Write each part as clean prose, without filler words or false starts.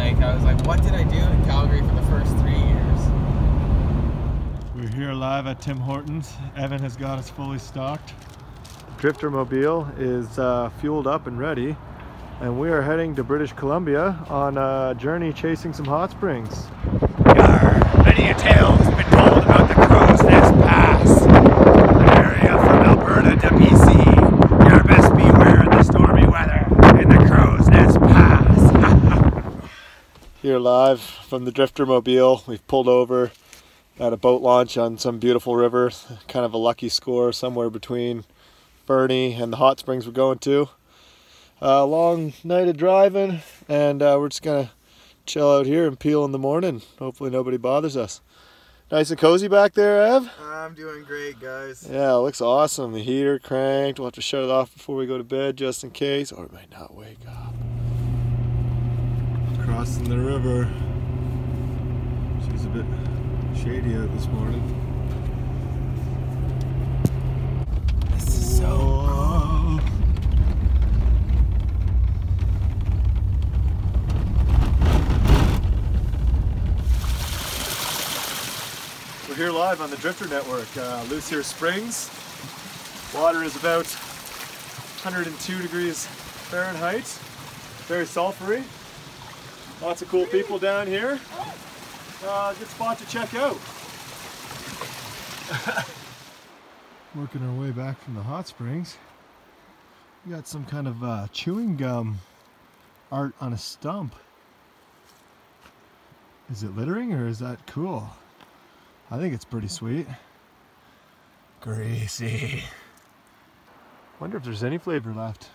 like, I was like, what did I do in Calgary for the first 3 years? We're here live at Tim Hortons. Evan has got us fully stocked. Drifter Mobile is fueled up and ready, and we are heading to British Columbia on a journey chasing some hot springs. Yarr, many a tale has been told about the Crow's Nest Pass, an area from Alberta to BC. Yarr, best beware of the stormy weather in the Crow's Nest Pass. Here live from the Drifter Mobile, we've pulled over at a boat launch on some beautiful river, kind of a lucky score somewhere between Bernie and the hot springs we're going to. Long night of driving, and we're just gonna chill out here and peel in the morning. Hopefully nobody bothers us. Nice and cozy back there, Ev? I'm doing great, guys. Yeah, it looks awesome. The heater cranked. We'll have to shut it off before we go to bed just in case, or it might not wake up. Crossing the river. She's a bit shady out this morning. This is so cool. We're here live on the Drifter Network, Lussier Springs. Water is about 102 degrees Fahrenheit, very sulfury. Lots of cool people down here. Good spot to check out. Working our way back from the hot springs. We got some kind of chewing gum art on a stump. Is it littering or is that cool? I think it's pretty sweet. Greasy. Wonder if there's any flavor left.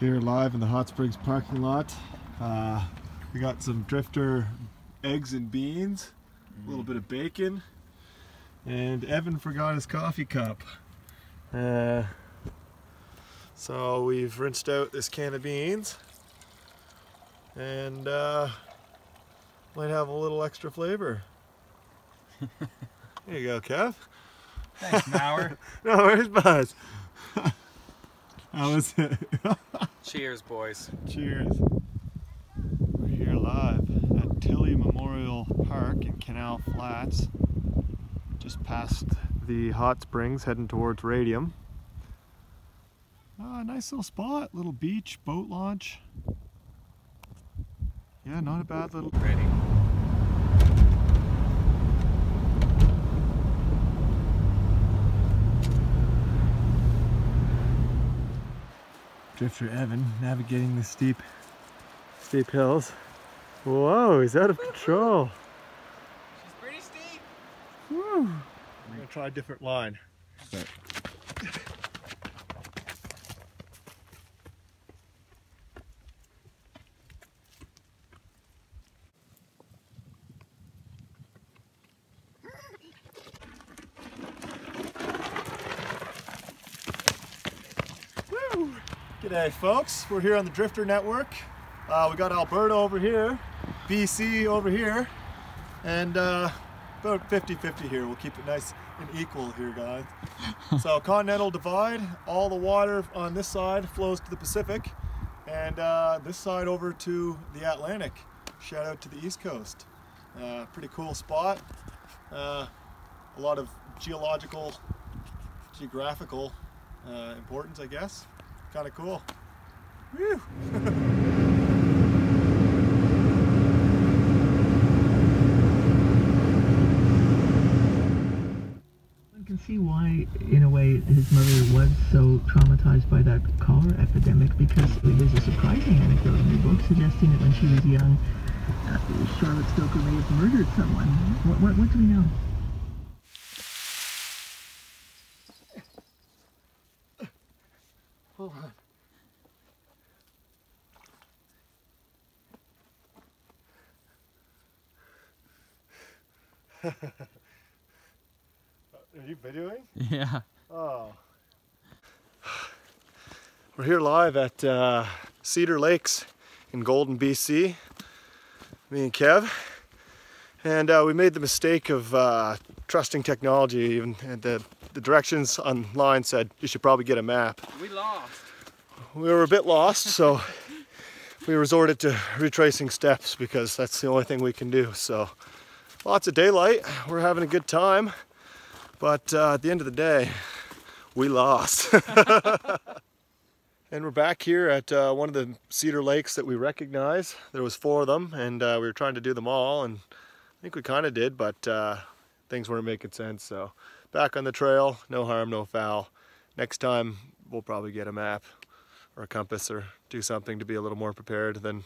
Here live in the hot springs parking lot. We got some Drifter eggs and beans, a little bit of bacon, and Evan forgot his coffee cup. So we've rinsed out this can of beans, and might have a little extra flavor. There you go, Kev. Thanks, Mauer. No, where's Buzz? How was it? Cheers, boys. Cheers. We're here live at Tilly Memorial Park in Canal Flats, just past the hot springs, heading towards Radium. Nice little spot, little beach, boat launch. Yeah, not a bad little... Ready. Drifter Evan navigating the steep hills. Whoa, he's out of control. She's pretty steep. Woo. I'm gonna try a different line. Sorry. G'day folks, we're here on the Drifter Network. We got Alberta over here, BC over here, and about 50-50 here. We'll keep it nice and equal here, guys. So continental divide, all the water on this side flows to the Pacific, and this side over to the Atlantic. Shout out to the East Coast. Pretty cool spot. A lot of geographical importance, I guess. Kind of cool. Woo. One can see why, in a way, his mother was so traumatized by that cholera epidemic, because there's a surprising anecdote in your book suggesting that when she was young, Charlotte Stoker may have murdered someone. What do we know? Hold on. Are you videoing? Yeah. Oh. We're here live at Cedar Lakes in Golden, BC. Me and Kev. And we made the mistake of trusting technology, even at the directions online said you should probably get a map. We were a bit lost, so we resorted to retracing steps because that's the only thing we can do. So lots of daylight, we're having a good time, but at the end of the day, we lost. And we're back here at one of the Cedar Lakes that we recognize. There was 4 of them, and we were trying to do them all, and I think we kind of did, but things weren't making sense. So back on the trail, no harm, no foul. Next time we'll probably get a map or a compass or do something to be a little more prepared than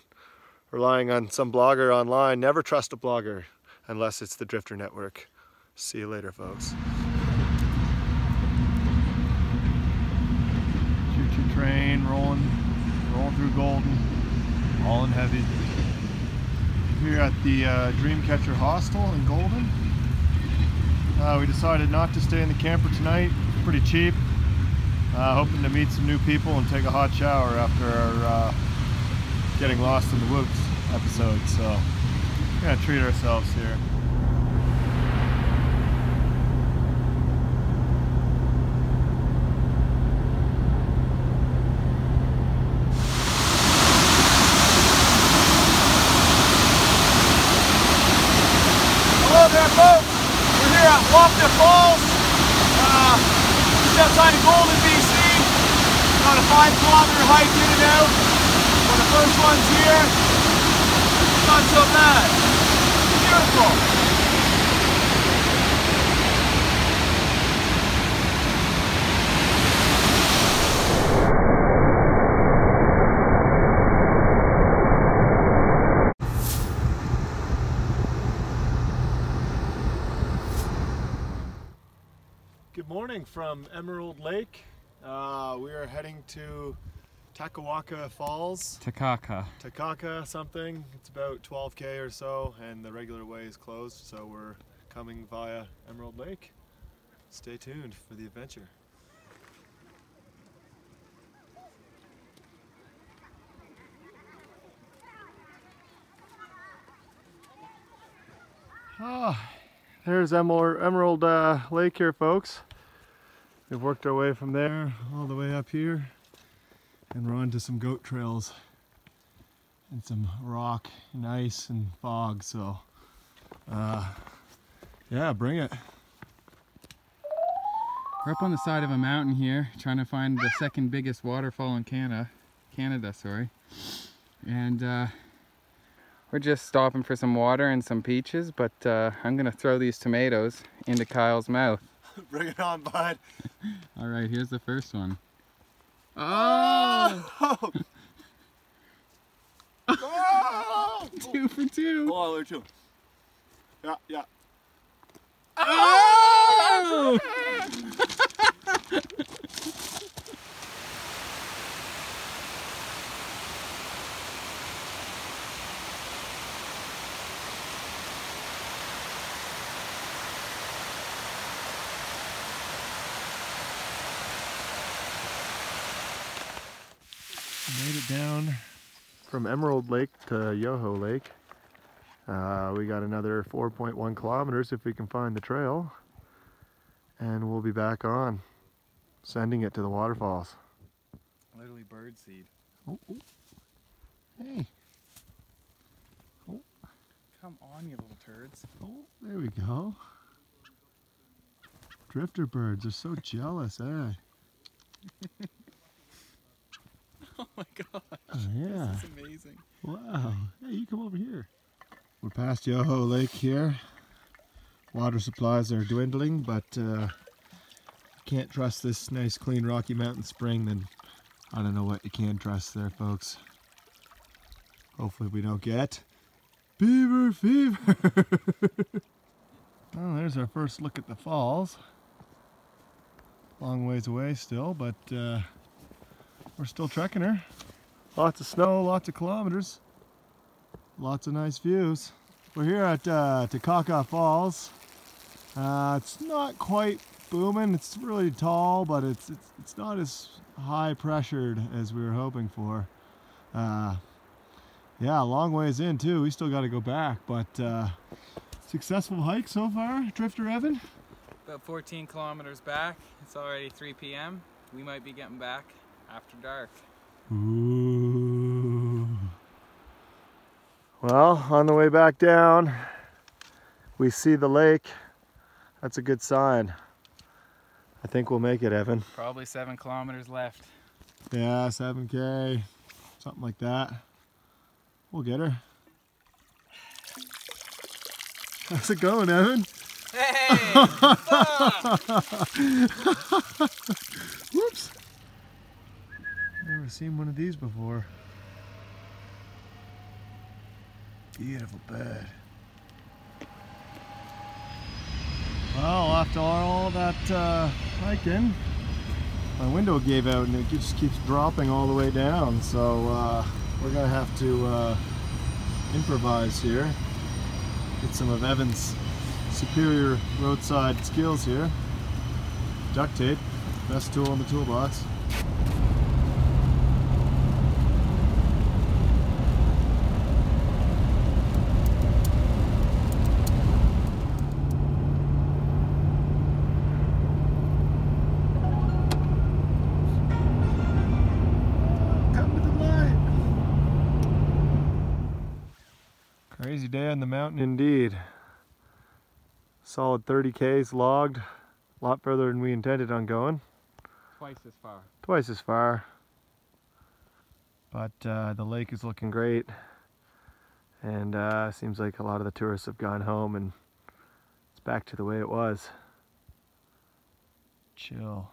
relying on some blogger online. Never trust a blogger unless it's the Drifter Network. See you later, folks. Train rolling through Golden, all in heavy. Here at the Dreamcatcher Hostel in Golden. We decided not to stay in the camper tonight. Pretty cheap. Hoping to meet some new people and take a hot shower after our getting lost in the woods episode. So we're gonna treat ourselves here. Wapta Falls, just outside of Golden, BC. About a 5-kilometer hike in and out. When the first one's here, it's not so bad. Beautiful. Morning from Emerald Lake. We are heading to Takakkaw Falls. Takakkaw something. It's about 12K or so, and the regular way is closed, so we're coming via Emerald Lake. Stay tuned for the adventure. Ah, there's Emerald Lake here, folks. We've worked our way from there all the way up here, and we're onto some goat trails and some rock and ice and fog, so yeah, bring it. We're up on the side of a mountain here trying to find the second biggest waterfall in Canada, sorry, and we're just stopping for some water and some peaches, but I'm gonna throw these tomatoes into Kyle's mouth. Bring it on, bud. All right, here's the first one. Oh! Oh! 2 for 2. Oh, there are 2. Yeah, yeah. Oh! Made it down from Emerald Lake to Yoho Lake. We got another 4.1 kilometers if we can find the trail, and we'll be back on, sending it to the waterfalls. Literally birdseed. Oh, oh. Hey. Oh. Come on, you little turds. Oh, there we go. Drifter birds are so jealous, eh? Oh my gosh, oh, yeah. This is amazing. Wow, hey, you come over here. We're past Yoho Lake here. Water supplies are dwindling, but can't trust this nice clean Rocky Mountain spring, then I don't know what you can trust there, folks. Hopefully we don't get beaver fever. Well, there's our first look at the falls. Long ways away still, but we're still trekking her. Lots of snow, lots of kilometers, lots of nice views. We're here at Takakkaw Falls. It's not quite booming. It's really tall, but it's not as high pressured as we were hoping for. Yeah, a long ways in too. We still got to go back, but successful hike so far, Drifter Evan. About 14 kilometers back. It's already 3 p.m. We might be getting back after dark. Ooh. Well, on the way back down, we see the lake. That's a good sign. I think we'll make it, Evan. Probably 7 kilometers left. Yeah, 7K, something like that. We'll get her. How's it going, Evan? Hey! Whoops! Never seen one of these before. Beautiful bird. Well, after all that hiking, my window gave out and it just keeps dropping all the way down, so we're gonna have to improvise here. Get some of Evan's superior roadside skills here. Duct tape, best tool in the toolbox. Come to the light! Crazy day on the mountain indeed. Solid 30Ks logged, a lot further than we intended on going. Twice as far. Twice as far. But the lake is looking great, and seems like a lot of the tourists have gone home and it's back to the way it was. Chill.